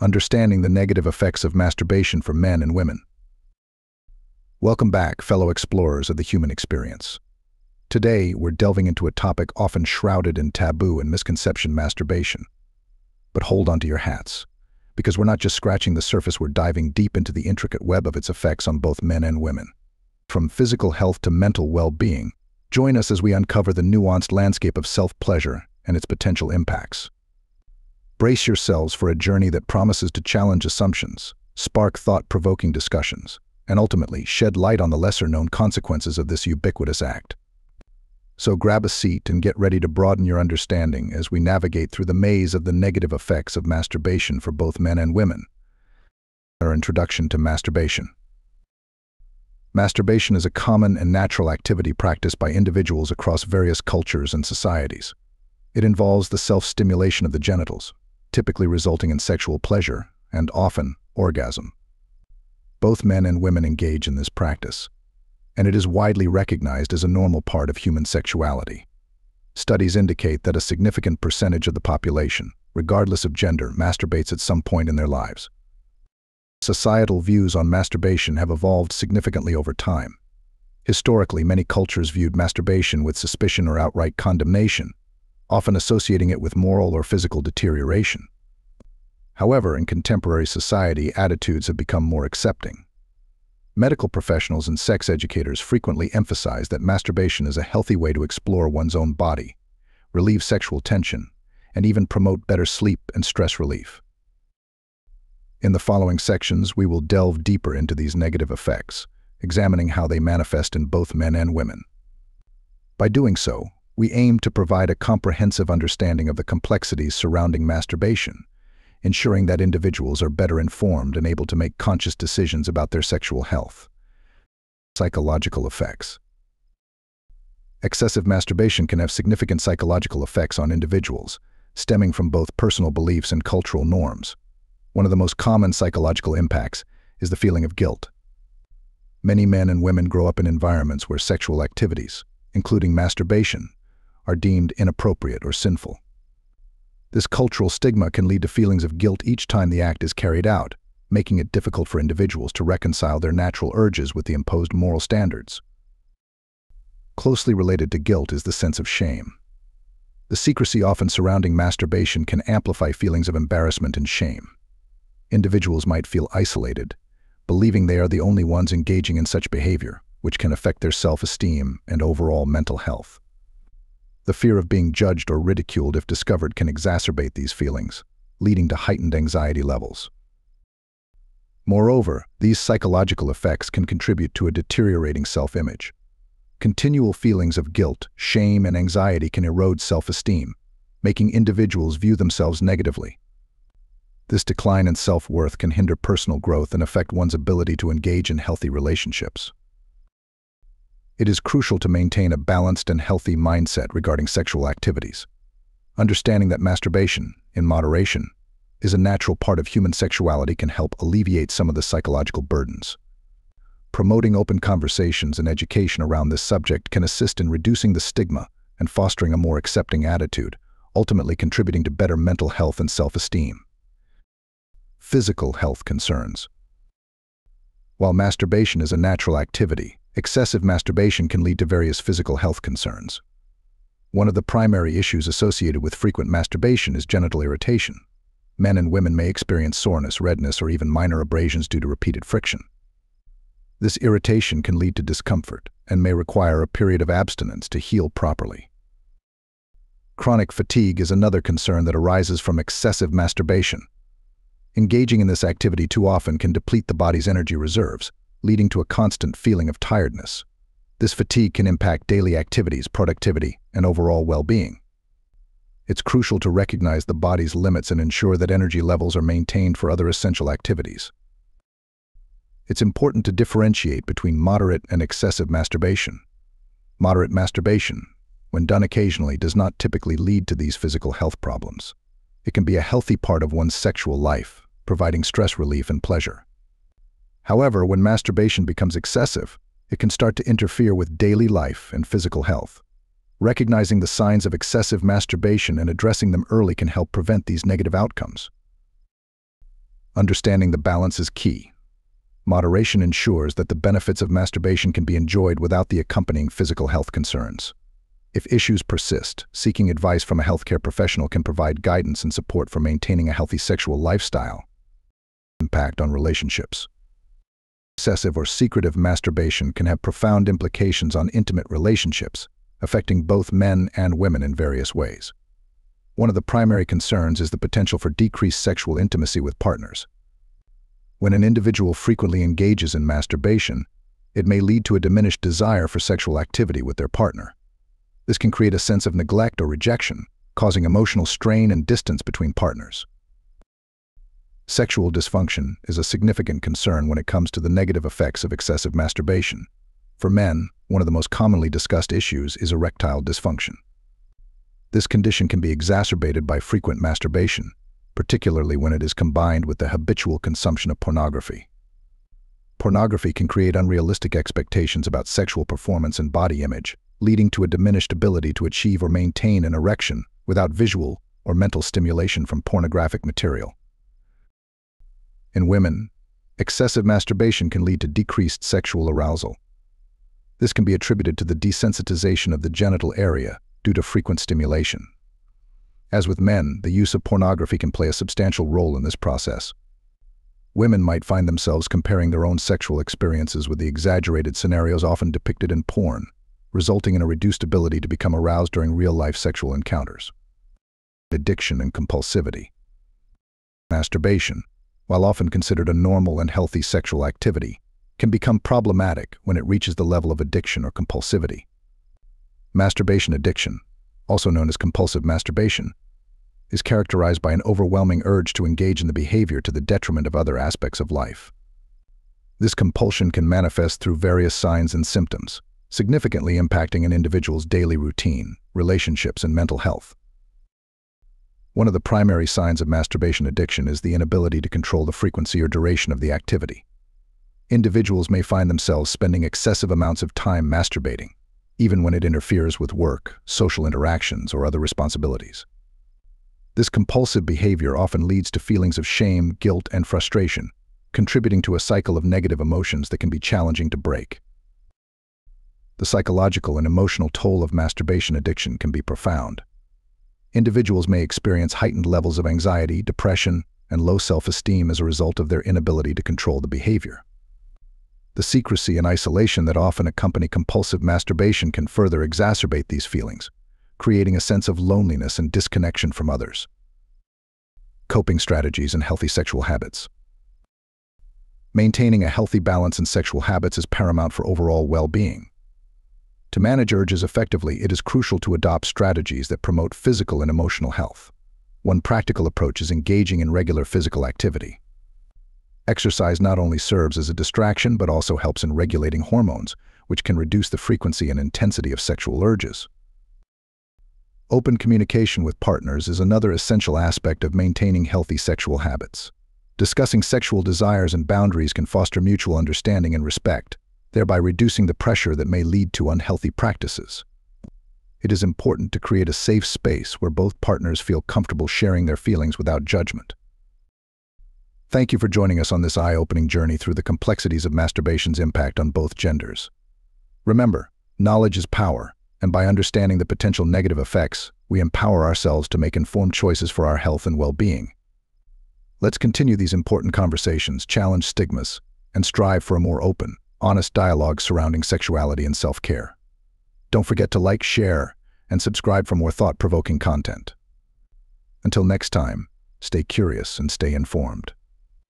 Understanding the Negative Effects of Masturbation for Men and Women. Welcome back, fellow explorers of the human experience. Today, we're delving into a topic often shrouded in taboo and misconception: masturbation. But hold onto your hats, because we're not just scratching the surface, we're diving deep into the intricate web of its effects on both men and women. From physical health to mental well-being, join us as we uncover the nuanced landscape of self-pleasure and its potential impacts. Brace yourselves for a journey that promises to challenge assumptions, spark thought-provoking discussions, and ultimately shed light on the lesser-known consequences of this ubiquitous act. So grab a seat and get ready to broaden your understanding as we navigate through the maze of the negative effects of masturbation for both men and women. Our introduction to masturbation. Masturbation is a common and natural activity practiced by individuals across various cultures and societies. It involves the self-stimulation of the genitals, typically resulting in sexual pleasure and often orgasm. Both men and women engage in this practice, and it is widely recognized as a normal part of human sexuality. Studies indicate that a significant percentage of the population, regardless of gender, masturbates at some point in their lives. Societal views on masturbation have evolved significantly over time. Historically, many cultures viewed masturbation with suspicion or outright condemnation, often associating it with moral or physical deterioration. However, in contemporary society, attitudes have become more accepting. Medical professionals and sex educators frequently emphasize that masturbation is a healthy way to explore one's own body, relieve sexual tension, and even promote better sleep and stress relief. In the following sections, we will delve deeper into these negative effects, examining how they manifest in both men and women. By doing so, we aim to provide a comprehensive understanding of the complexities surrounding masturbation, ensuring that individuals are better informed and able to make conscious decisions about their sexual health. Psychological effects. Excessive masturbation can have significant psychological effects on individuals, stemming from both personal beliefs and cultural norms. One of the most common psychological impacts is the feeling of guilt. Many men and women grow up in environments where sexual activities, including masturbation, are deemed inappropriate or sinful. This cultural stigma can lead to feelings of guilt each time the act is carried out, making it difficult for individuals to reconcile their natural urges with the imposed moral standards. Closely related to guilt is the sense of shame. The secrecy often surrounding masturbation can amplify feelings of embarrassment and shame. Individuals might feel isolated, believing they are the only ones engaging in such behavior, which can affect their self-esteem and overall mental health. The fear of being judged or ridiculed if discovered can exacerbate these feelings, leading to heightened anxiety levels. Moreover, these psychological effects can contribute to a deteriorating self-image. Continual feelings of guilt, shame, and anxiety can erode self-esteem, making individuals view themselves negatively. This decline in self-worth can hinder personal growth and affect one's ability to engage in healthy relationships. It is crucial to maintain a balanced and healthy mindset regarding sexual activities. Understanding that masturbation, in moderation, is a natural part of human sexuality can help alleviate some of the psychological burdens. Promoting open conversations and education around this subject can assist in reducing the stigma and fostering a more accepting attitude, ultimately contributing to better mental health and self-esteem. Physical health concerns. While masturbation is a natural activity, excessive masturbation can lead to various physical health concerns. One of the primary issues associated with frequent masturbation is genital irritation. Men and women may experience soreness, redness, or even minor abrasions due to repeated friction. This irritation can lead to discomfort and may require a period of abstinence to heal properly. Chronic fatigue is another concern that arises from excessive masturbation. Engaging in this activity too often can deplete the body's energy reserves, leading to a constant feeling of tiredness. This fatigue can impact daily activities, productivity, and overall well-being. It's crucial to recognize the body's limits and ensure that energy levels are maintained for other essential activities. It's important to differentiate between moderate and excessive masturbation. Moderate masturbation, when done occasionally, does not typically lead to these physical health problems. It can be a healthy part of one's sexual life, providing stress relief and pleasure. However, when masturbation becomes excessive, it can start to interfere with daily life and physical health. Recognizing the signs of excessive masturbation and addressing them early can help prevent these negative outcomes. Understanding the balance is key. Moderation ensures that the benefits of masturbation can be enjoyed without the accompanying physical health concerns. If issues persist, seeking advice from a healthcare professional can provide guidance and support for maintaining a healthy sexual lifestyle. Impact on relationships. Excessive or secretive masturbation can have profound implications on intimate relationships, affecting both men and women in various ways. One of the primary concerns is the potential for decreased sexual intimacy with partners. When an individual frequently engages in masturbation, it may lead to a diminished desire for sexual activity with their partner. This can create a sense of neglect or rejection, causing emotional strain and distance between partners. Sexual dysfunction is a significant concern when it comes to the negative effects of excessive masturbation. For men, one of the most commonly discussed issues is erectile dysfunction. This condition can be exacerbated by frequent masturbation, particularly when it is combined with the habitual consumption of pornography. Pornography can create unrealistic expectations about sexual performance and body image, leading to a diminished ability to achieve or maintain an erection without visual or mental stimulation from pornographic material. In women, excessive masturbation can lead to decreased sexual arousal. This can be attributed to the desensitization of the genital area due to frequent stimulation. As with men, the use of pornography can play a substantial role in this process. Women might find themselves comparing their own sexual experiences with the exaggerated scenarios often depicted in porn, resulting in a reduced ability to become aroused during real-life sexual encounters. Addiction and compulsivity. Masturbation, while often considered a normal and healthy sexual activity, can become problematic when it reaches the level of addiction or compulsivity. Masturbation addiction, also known as compulsive masturbation, is characterized by an overwhelming urge to engage in the behavior to the detriment of other aspects of life. This compulsion can manifest through various signs and symptoms, significantly impacting an individual's daily routine, relationships, and mental health. One of the primary signs of masturbation addiction is the inability to control the frequency or duration of the activity. Individuals may find themselves spending excessive amounts of time masturbating, even when it interferes with work, social interactions, or other responsibilities. This compulsive behavior often leads to feelings of shame, guilt, and frustration, contributing to a cycle of negative emotions that can be challenging to break. The psychological and emotional toll of masturbation addiction can be profound. Individuals may experience heightened levels of anxiety, depression, and low self-esteem as a result of their inability to control the behavior. The secrecy and isolation that often accompany compulsive masturbation can further exacerbate these feelings, creating a sense of loneliness and disconnection from others. Coping strategies and healthy sexual habits. Maintaining a healthy balance in sexual habits is paramount for overall well-being. To manage urges effectively, it is crucial to adopt strategies that promote physical and emotional health. One practical approach is engaging in regular physical activity. Exercise not only serves as a distraction but also helps in regulating hormones, which can reduce the frequency and intensity of sexual urges. Open communication with partners is another essential aspect of maintaining healthy sexual habits. Discussing sexual desires and boundaries can foster mutual understanding and respect, thereby reducing the pressure that may lead to unhealthy practices. It is important to create a safe space where both partners feel comfortable sharing their feelings without judgment. Thank you for joining us on this eye-opening journey through the complexities of masturbation's impact on both genders. Remember, knowledge is power, and by understanding the potential negative effects, we empower ourselves to make informed choices for our health and well-being. Let's continue these important conversations, challenge stigmas, and strive for a more open, honest dialogue surrounding sexuality and self-care. Don't forget to like, share, and subscribe for more thought-provoking content. Until next time, stay curious and stay informed.